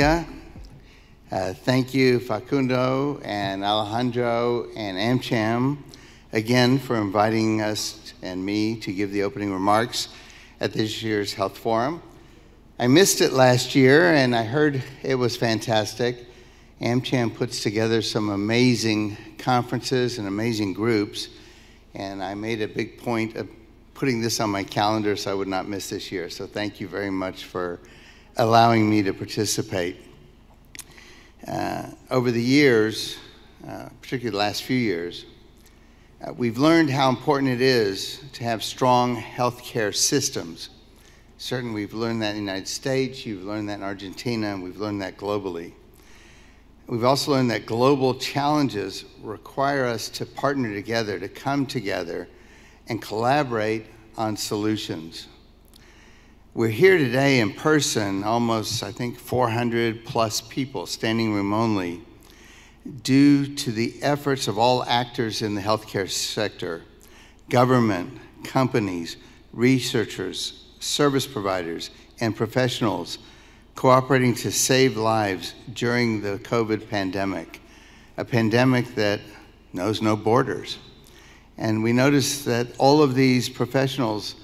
Julia. Thank you, Facundo and Alejandro and AmCham, again for inviting us and me to give the opening remarks at this year's Health Forum. I missed it last year, and I heard it was fantastic. AmCham puts together some amazing conferences and amazing groups, and I made a big point of putting this on my calendar so I would not miss this year. So thank you very much for allowing me to participate. Over the years, particularly the last few years, we've learned how important it is to have strong healthcare systems. Certainly, we've learned that in the United States, you've learned that in Argentina, and we've learned that globally. We've also learned that global challenges require us to partner together, to come together, and collaborate on solutions. We're here today in person, almost, I think, 400 plus people standing room only, due to the efforts of all actors in the healthcare sector: government, companies, researchers, service providers, and professionals cooperating to save lives during the COVID pandemic, a pandemic that knows no borders. And we noticed that all of these professionals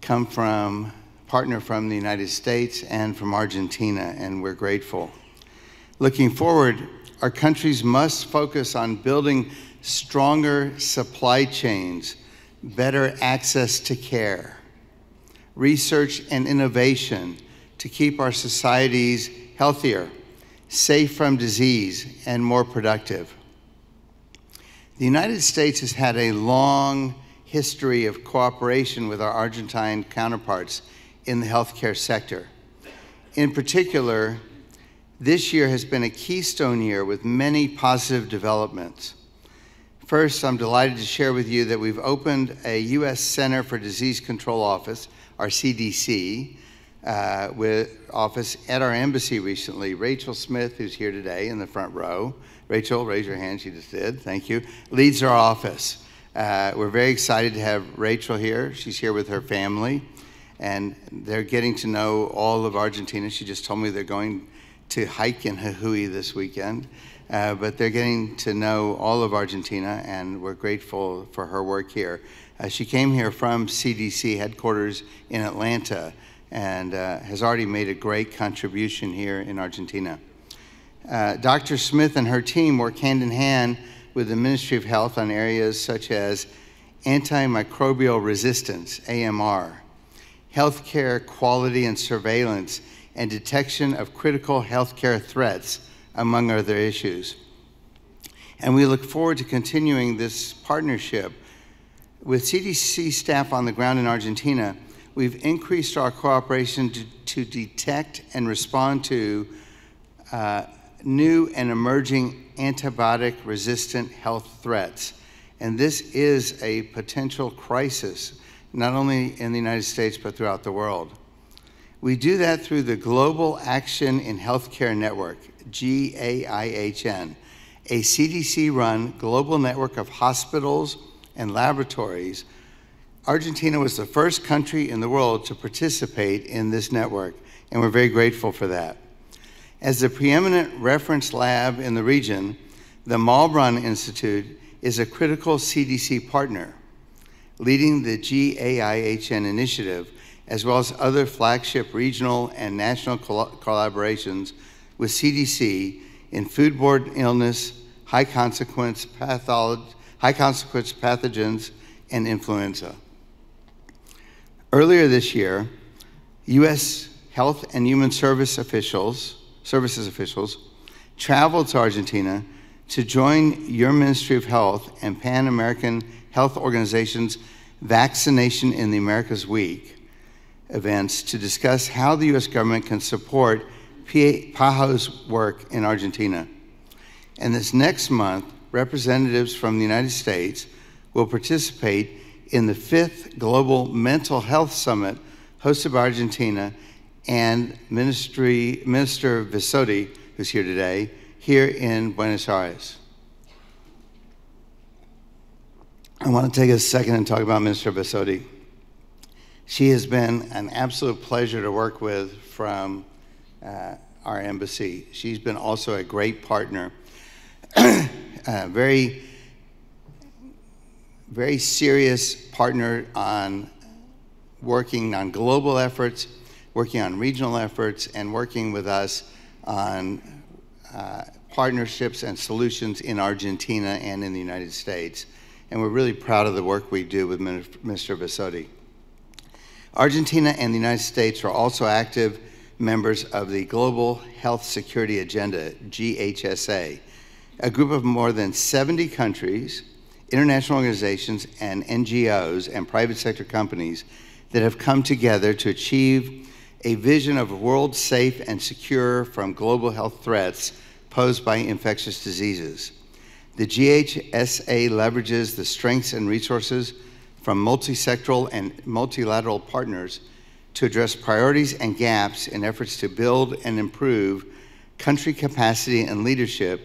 come from partner from the United States and from Argentina, and we're grateful. Looking forward, our countries must focus on building stronger supply chains, better access to care, research and innovation to keep our societies healthier, safe from disease, and more productive. The United States has had a long history of cooperation with our Argentine counterparts in the healthcare sector. In particular, this year has been a keystone year with many positive developments. First, I'm delighted to share with you that we've opened a U.S. Center for Disease Control Office, our CDC, office at our embassy recently. Rachel Smith, who's here today in the front row. Rachel, raise your hand, she just did, thank you, leads our office. We're very excited to have Rachel here. She's here with her family, and they're getting to know all of Argentina. She just told me they're going to hike in Jujuy this weekend, but they're getting to know all of Argentina, and we're grateful for her work here. She came here from CDC headquarters in Atlanta and has already made a great contribution here in Argentina. Dr. Smith and her team work hand in hand with the Ministry of Health on areas such as antimicrobial resistance, AMR, healthcare quality and surveillance, and detection of critical healthcare threats, among other issues. And we look forward to continuing this partnership. With CDC staff on the ground in Argentina, we've increased our cooperation to detect and respond to new and emerging antibiotic-resistant health threats. And this is a potential crisis, not only in the United States, but throughout the world. We do that through the Global Action in Healthcare Network, GAIHN, a CDC-run global network of hospitals and laboratories. Argentina was the first country in the world to participate in this network, and we're very grateful for that. As the preeminent reference lab in the region, the Malbrán Institute is a critical CDC partner, leading the GAIHN initiative, as well as other flagship regional and national collaborations with CDC in foodborne illness, high consequence pathogens, and influenza. Earlier this year, U.S. Health and Human Services officials traveled to Argentina to join your Ministry of Health and Pan-American Health Organization's Vaccination in the Americas Week events to discuss how the U.S. government can support PAHO's work in Argentina. And this next month, representatives from the United States will participate in the 5th Global Mental Health Summit hosted by Argentina and Minister Vizzotti, who's here today, here in Buenos Aires. I want to take a second and talk about Minister Basotti. She has been an absolute pleasure to work with from our embassy. She's been also a great partner, very, very serious partner on working on global efforts, working on regional efforts, and working with us on partnerships and solutions in Argentina and in the United States. And we're really proud of the work we do with Minister Vizzotti. Argentina and the United States are also active members of the Global Health Security Agenda, GHSA, a group of more than 70 countries, international organizations, and NGOs and private sector companies that have come together to achieve a vision of a world safe and secure from global health threats posed by infectious diseases. The GHSA leverages the strengths and resources from multi-sectoral and multilateral partners to address priorities and gaps in efforts to build and improve country capacity and leadership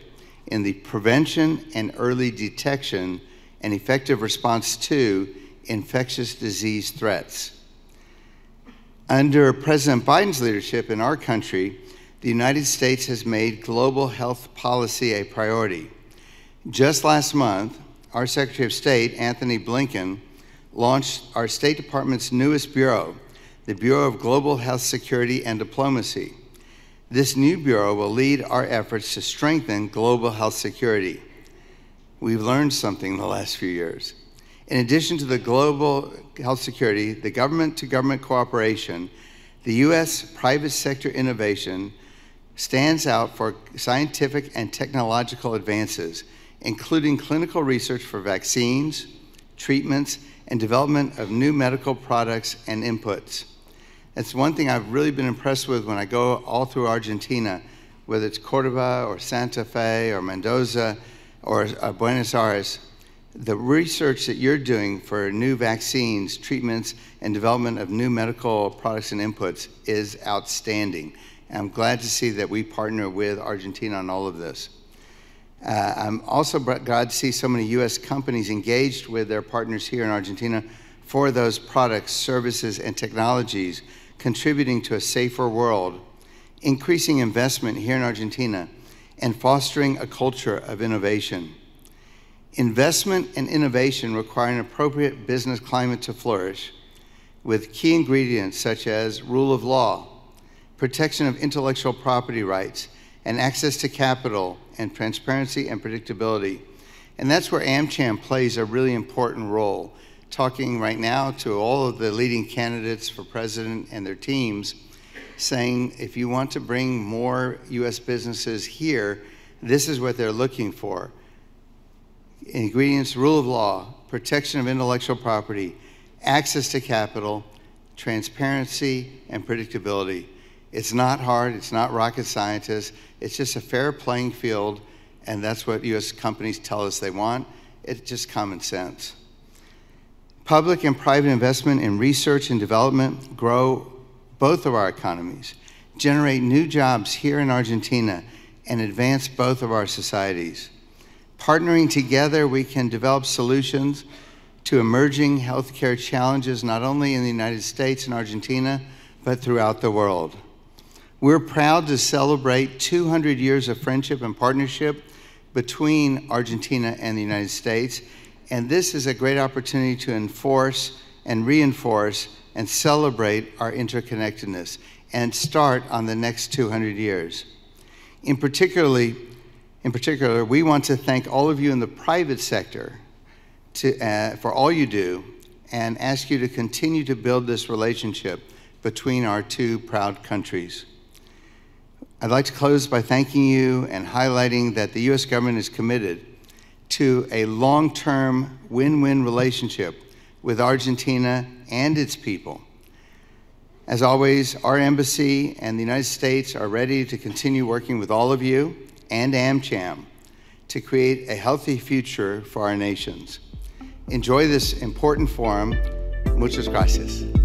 in the prevention and early detection and effective response to infectious disease threats. Under President Biden's leadership in our country, the United States has made global health policy a priority. Just last month, our Secretary of State, Anthony Blinken, launched our State Department's newest bureau, the Bureau of Global Health Security and Diplomacy. This new bureau will lead our efforts to strengthen global health security. We've learned something in the last few years. In addition to the global health security, the government-to-government cooperation, the U.S. private sector innovation stands out for scientific and technological advances, including clinical research for vaccines, treatments, and development of new medical products and inputs. That's one thing I've really been impressed with when I go all through Argentina, whether it's Cordoba or Santa Fe or Mendoza or Buenos Aires. The research that you're doing for new vaccines, treatments, and development of new medical products and inputs is outstanding. And I'm glad to see that we partner with Argentina on all of this. I'm also glad to see so many U.S. companies engaged with their partners here in Argentina for those products, services, and technologies contributing to a safer world, increasing investment here in Argentina, and fostering a culture of innovation. Investment and innovation require an appropriate business climate to flourish, with key ingredients such as rule of law, protection of intellectual property rights, and access to capital, and transparency and predictability. And that's where AmCham plays a really important role, talking right now to all of the leading candidates for president and their teams, saying if you want to bring more U.S. businesses here, this is what they're looking for. Ingredients, rule of law, protection of intellectual property, access to capital, transparency, and predictability. It's not hard, it's not rocket scientists, it's just a fair playing field, and that's what U.S. companies tell us they want. It's just common sense. Public and private investment in research and development grow both of our economies, generate new jobs here in Argentina, and advance both of our societies. Partnering together, we can develop solutions to emerging healthcare challenges, not only in the United States and Argentina, but throughout the world. We're proud to celebrate 200 years of friendship and partnership between Argentina and the United States, and this is a great opportunity to enforce and reinforce and celebrate our interconnectedness and start on the next 200 years. In particular, we want to thank all of you in the private sector for all you do, and ask you to continue to build this relationship between our two proud countries. I'd like to close by thanking you and highlighting that the U.S. government is committed to a long-term win-win relationship with Argentina and its people. As always, our embassy and the United States are ready to continue working with all of you and AmCham to create a healthy future for our nations. Enjoy this important forum. Muchas gracias.